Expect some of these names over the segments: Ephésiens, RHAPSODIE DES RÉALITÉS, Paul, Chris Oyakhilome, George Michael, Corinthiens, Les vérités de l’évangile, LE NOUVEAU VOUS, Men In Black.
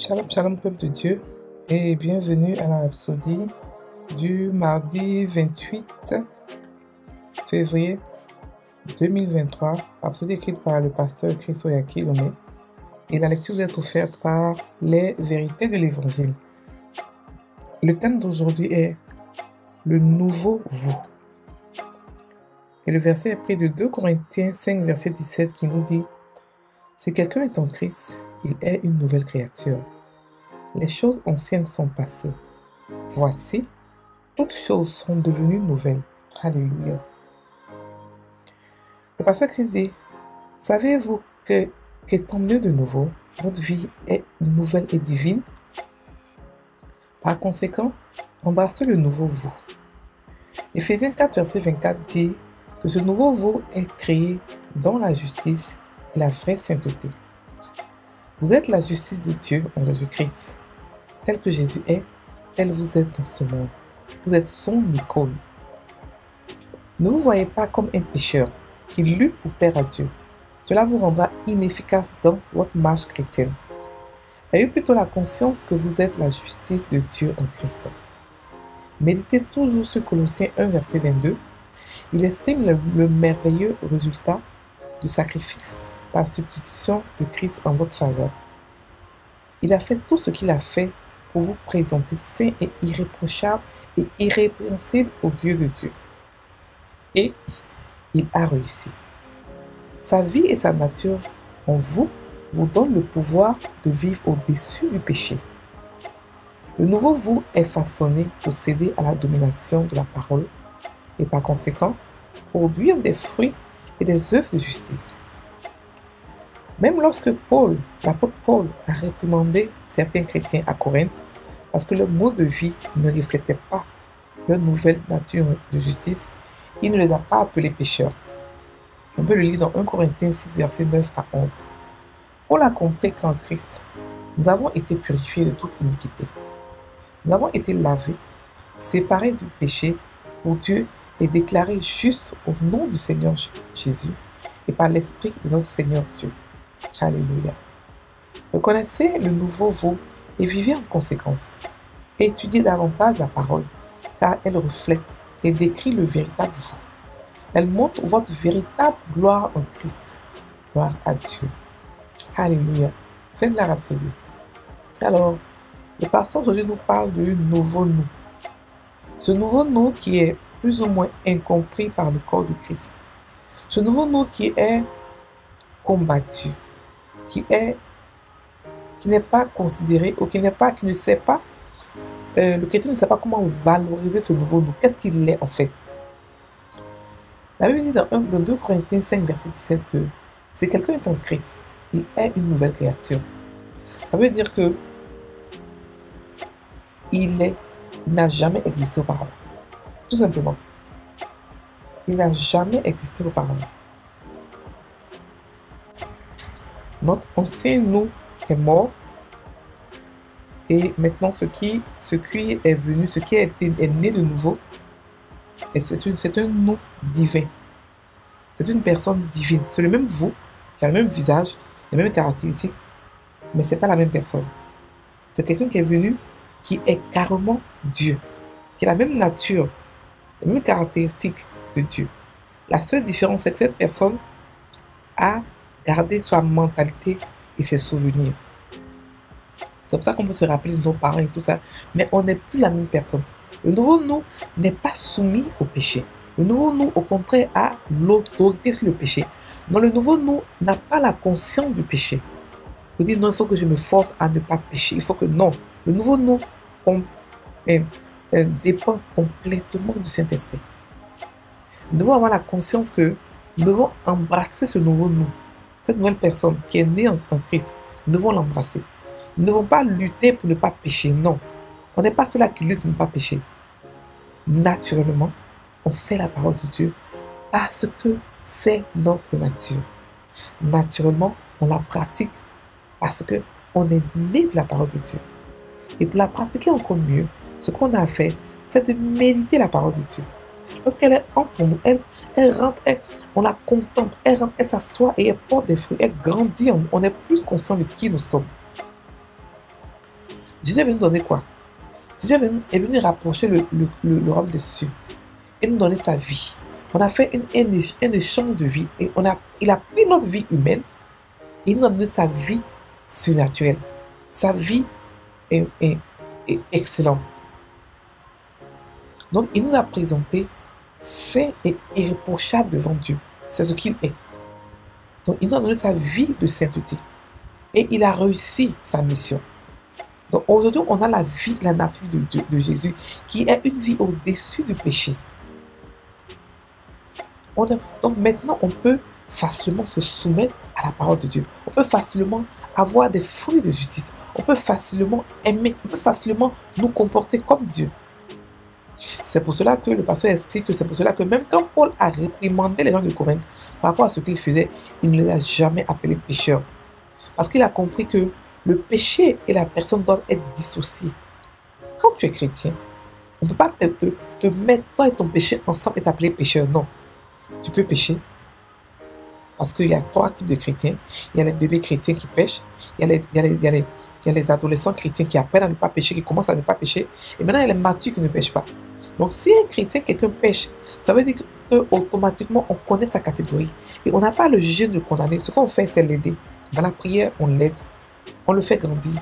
Shalom, shalom, peuple de Dieu, et bienvenue à la Rhapsodie du mardi 28 février 2023. Rhapsodie écrite par le pasteur Chris Oyakhilome, et la lecture va être offerte par les vérités de l'évangile. Le thème d'aujourd'hui est le nouveau vous. Et le verset est pris de 2 Corinthiens 5, verset 17 qui nous dit « Si quelqu'un est en Christ, il est une nouvelle créature. Les choses anciennes sont passées. Voici, toutes choses sont devenues nouvelles. » Alléluia. Le pasteur Christ dit « Savez-vous qu'étant né de nouveau, votre vie est nouvelle et divine? Par conséquent, embrassez le nouveau vous. » Ephésiens 4, verset 24 dit que ce nouveau vous est créé dans la justice et la vraie sainteté. Vous êtes la justice de Dieu en Jésus-Christ. Tel que Jésus est, tel vous êtes dans ce monde. Vous êtes son icône. Ne vous voyez pas comme un pécheur qui lutte pour plaire à Dieu. Cela vous rendra inefficace dans votre marche chrétienne. Ayez plutôt la conscience que vous êtes la justice de Dieu en Christ. Méditez toujours sur Colossiens 1, verset 22. Il exprime le merveilleux résultat du sacrifice par substitution de Christ en votre faveur. Il a fait tout ce qu'il a fait pour vous présenter saint et irréprochable et irrépréhensible aux yeux de Dieu. Et il a réussi. Sa vie et sa nature en vous vous donne le pouvoir de vivre au-dessus du péché. Le nouveau vous est façonné pour céder à la domination de la parole et par conséquent, produire des fruits et des œuvres de justice. Même lorsque l'apôtre Paul a réprimandé certains chrétiens à Corinthe parce que leur mode de vie ne reflétait pas leur nouvelle nature de justice, il ne les a pas appelés pécheurs. On peut le lire dans 1 Corinthiens 6, versets 9 à 11. Paul a compris qu'en Christ, nous avons été purifiés de toute iniquité. Nous avons été lavés, séparés du péché pour Dieu et déclarés justes au nom du Seigneur Jésus et par l'Esprit de notre Seigneur Dieu. Alléluia. Reconnaissez le nouveau vous et vivez en conséquence. Et étudiez davantage la parole, car elle reflète et décrit le véritable vous. Elle montre votre véritable gloire en Christ. Gloire à Dieu. Alléluia. Fin de la Rhapsodie. Alors, le pasteur aujourd'hui nous parle du nouveau nous. Ce nouveau nous qui est plus ou moins incompris par le corps de Christ. Ce nouveau nous qui est combattu, qui n'est pas considéré ou qui ne sait pas, le chrétien ne sait pas comment valoriser ce nouveau nous. Qu'est-ce qu'il est en fait? La Bible dit dans 2 Corinthiens 5, verset 17 que si quelqu'un est en Christ, il est une nouvelle créature. Ça veut dire que il n'a jamais existé auparavant. Tout simplement. Il n'a jamais existé auparavant. Notre ancien nous est mort. Et maintenant, ce qui est venu, ce qui est né de nouveau, c'est un nous divin. C'est une personne divine. C'est le même vous, qui a le même visage, les mêmes caractéristiques, mais ce n'est pas la même personne. C'est quelqu'un qui est venu, qui est carrément Dieu, qui a la même nature, les mêmes caractéristiques que Dieu. La seule différence, c'est que cette personne a gardé sa mentalité et ses souvenirs. C'est pour ça qu'on peut se rappeler de nos parents et tout ça, mais on n'est plus la même personne. Le nouveau nous n'est pas soumis au péché. Le nouveau nous, au contraire, a l'autorité sur le péché. Donc, le nouveau nous n'a pas la conscience du péché. Il dit non, il faut que je me force à ne pas pécher. Il faut que non. Le nouveau nous dépend complètement du Saint-Esprit. Nous devons avoir la conscience que nous devons embrasser ce nouveau nous. Cette nouvelle personne qui est née en Christ, nous devons l'embrasser. Nous ne devons pas lutter pour ne pas pécher, non. On n'est pas ceux-là qui luttent pour ne pas pécher. Naturellement, on fait la parole de Dieu parce que c'est notre nature. Naturellement, on la pratique parce qu'on est né de la parole de Dieu. Et pour la pratiquer encore mieux, ce qu'on a à faire, c'est de méditer la parole de Dieu. Lorsqu'elle est en nous, elle rentre, on la contemple, elle rentre, elle s'assoit et elle porte des fruits, elle grandit, on est plus conscient de qui nous sommes. Jésus est venu donner quoi? Jésus est venu rapprocher le royaume des cieux et nous donner sa vie. On a fait un échange de vie et il a pris notre vie humaine et il nous a donné sa vie surnaturelle. Sa vie est excellente. Donc, il nous a présenté saint et irréprochable devant Dieu. C'est ce qu'il est. Donc, il nous a donné sa vie de sainteté. Et il a réussi sa mission. Donc, aujourd'hui, on a la vie, la nature de Jésus, qui est une vie au-dessus du péché. Donc, maintenant, on peut facilement se soumettre à la parole de Dieu. On peut facilement avoir des fruits de justice. On peut facilement aimer, on peut facilement nous comporter comme Dieu. C'est pour cela que le pasteur explique que c'est pour cela que même quand Paul a réprimandé les gens de Corinthe par rapport à ce qu'ils faisaient, il ne les a jamais appelés pécheurs. Parce qu'il a compris que le péché et la personne doivent être dissociés. Quand tu es chrétien, on ne peut pas te mettre toi et ton péché ensemble et t'appeler pécheur. Non. Tu peux pécher. Parce qu'il y a 3 types de chrétiens. Il y a les bébés chrétiens qui pêchent. Il y a les adolescents chrétiens qui apprennent à ne pas pécher, qui commencent à ne pas pécher. Et maintenant, il y a les matures qui ne pêchent pas. Donc, si un chrétien, quelqu'un pêche, ça veut dire qu'automatiquement, on connaît sa catégorie. Et on n'a pas le jeu de condamner. Ce qu'on fait, c'est l'aider. Dans la prière, on l'aide. On le fait grandir.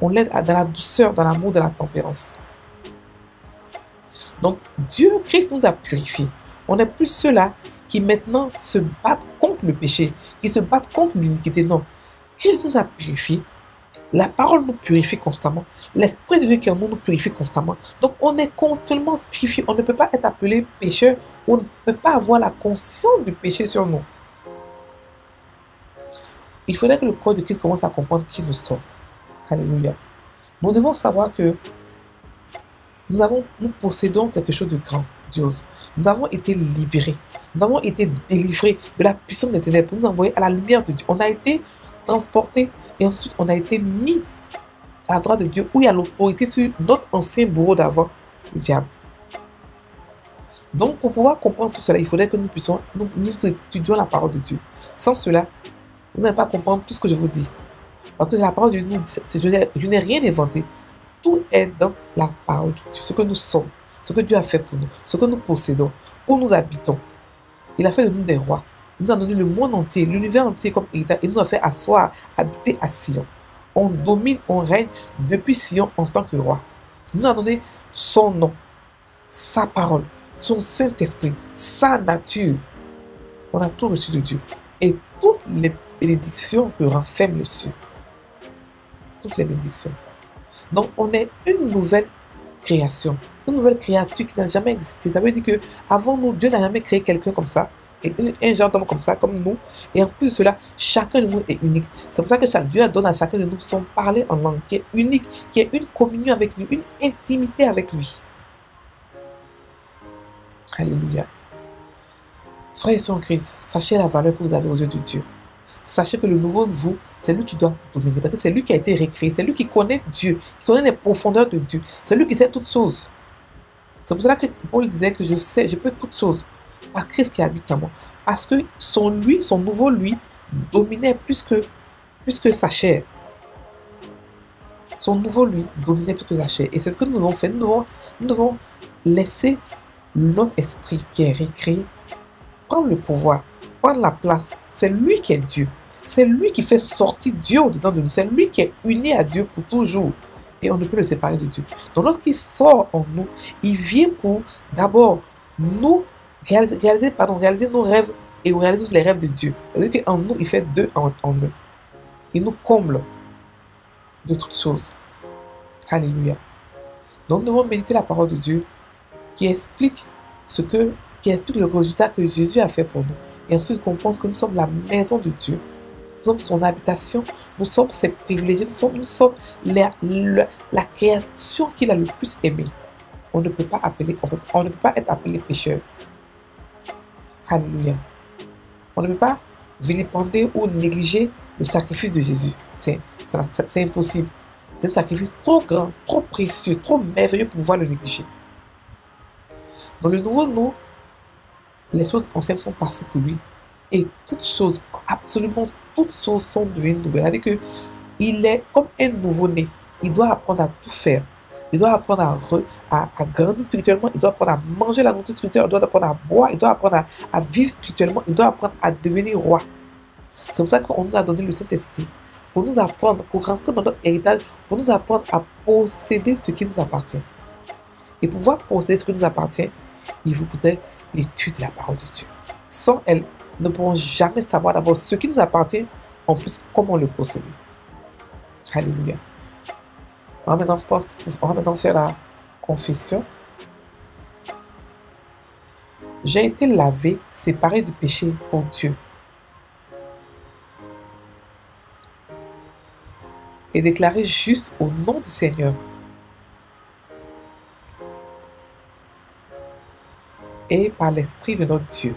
On l'aide dans la douceur, dans l'amour, dans la tempérance. Donc, Dieu, Christ nous a purifiés. On n'est plus ceux-là qui maintenant se battent contre le péché, qui se battent contre l'iniquité. Non. Christ nous a purifiés. La parole nous purifie constamment. L'Esprit de Dieu qui est en nous nous purifie constamment. Donc, on est continuellement purifié. On ne peut pas être appelé pécheur. On ne peut pas avoir la conscience du péché sur nous. Il faudrait que le corps de Christ commence à comprendre qui nous sommes. Alléluia. Nous devons savoir que nous possédons quelque chose de grandiose. Nous avons été libérés. Nous avons été délivrés de la puissance des ténèbres. Nous envoyés à la lumière de Dieu. On a été transportés. Et ensuite, on a été mis à la droite de Dieu où il y a l'autorité sur notre ancien bourreau d'avant, le diable. Donc, pour pouvoir comprendre tout cela, il faudrait que nous étudions la parole de Dieu. Sans cela, vous n'allez pas comprendre tout ce que je vous dis. Parce que la parole de Dieu nous dit, je n'ai rien inventé. Tout est dans la parole de Dieu. Ce que nous sommes, ce que Dieu a fait pour nous, ce que nous possédons, où nous habitons. Il a fait de nous des rois. Il nous a donné le monde entier, l'univers entier comme héritage. Il nous a fait asseoir, habiter à Sion. On domine, on règne depuis Sion en tant que roi. Il nous a donné son nom, sa parole, son Saint-Esprit, sa nature. On a tout reçu de Dieu. Et toutes les bénédictions que renferme le ciel. Toutes les bénédictions. Donc, on est une nouvelle création. Une nouvelle créature qui n'a jamais existé. Ça veut dire que avant nous, Dieu n'a jamais créé quelqu'un comme ça. Et un genre d'homme comme ça, comme nous. Et en plus de cela, chacun de nous est unique. C'est pour ça que Dieu donne à chacun de nous son parler en langue qui est unique, qui est une communion avec lui, une intimité avec lui. Alléluia. Frères et sœurs en Christ, sachez la valeur que vous avez aux yeux de Dieu. Sachez que le nouveau de vous, c'est lui qui doit dominer. Parce que c'est lui qui a été récréé. C'est lui qui connaît Dieu, qui connaît les profondeurs de Dieu. C'est lui qui sait toutes choses. C'est pour cela que Paul disait que je sais, je peux toutes choses. Par Christ qui habite en moi. Parce que son nouveau lui, dominait plus que sa chair. Son nouveau lui dominait plus que sa chair. Et c'est ce que nous devons faire. Nous devons laisser notre esprit qui est récréé prendre le pouvoir, prendre la place. C'est lui qui est Dieu. C'est lui qui fait sortir Dieu au-dedans de nous. C'est lui qui est uni à Dieu pour toujours. Et on ne peut le séparer de Dieu. Donc lorsqu'il sort en nous, il vient pour d'abord nous réaliser nos rêves et réaliser tous les rêves de Dieu. C'est-à-dire qu'en nous, il fait deux en nous. Il nous comble de toutes choses. Alléluia. Donc, nous devons méditer la parole de Dieu qui explique le résultat que Jésus a fait pour nous. Et ensuite, comprendre que nous sommes la maison de Dieu. Nous sommes son habitation. Nous sommes ses privilégiés. Nous sommes la création qu'il a le plus aimée. On ne peut pas être appelé pécheur. Alléluia. On ne peut pas vilipender ou négliger le sacrifice de Jésus. C'est impossible. C'est un sacrifice trop grand, trop précieux, trop merveilleux pour pouvoir le négliger. Dans le nouveau nous, les choses anciennes sont passées pour lui. Et toutes choses, absolument toutes choses sont devenues nouvelles. C'est-à-dire qu'il est comme un nouveau-né. il doit apprendre à tout faire. Il doit apprendre à grandir spirituellement, il doit apprendre à manger la nourriture spirituelle, il doit apprendre à boire, il doit apprendre à vivre spirituellement, il doit apprendre à devenir roi. C'est comme ça qu'on nous a donné le Saint-Esprit, pour nous apprendre, pour rentrer dans notre héritage, pour nous apprendre à posséder ce qui nous appartient. Et pour pouvoir posséder ce qui nous appartient, il vous faudrait l'étude de la parole de Dieu. Sans elle, nous ne pourrons jamais savoir d'abord ce qui nous appartient, en plus comment le posséder. Alléluia. On va maintenant faire la confession. J'ai été lavé, séparé du péché pour Dieu. Et déclaré juste au nom du Seigneur. Et par l'Esprit de notre Dieu.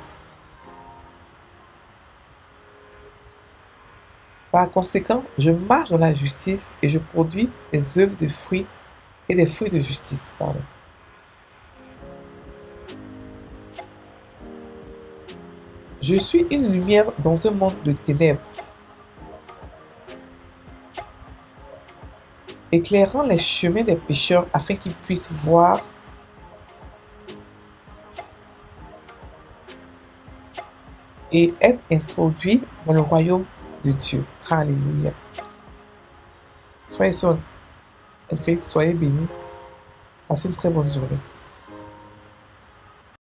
Par conséquent, je marche dans la justice et je produis des œuvres de fruits et des fruits de justice. Je suis une lumière dans un monde de ténèbres, éclairant les chemins des pécheurs afin qu'ils puissent voir et être introduits dans le royaume de Dieu. Alléluia. Frères et sœurs, soyez bénis. Passez une très bonne journée.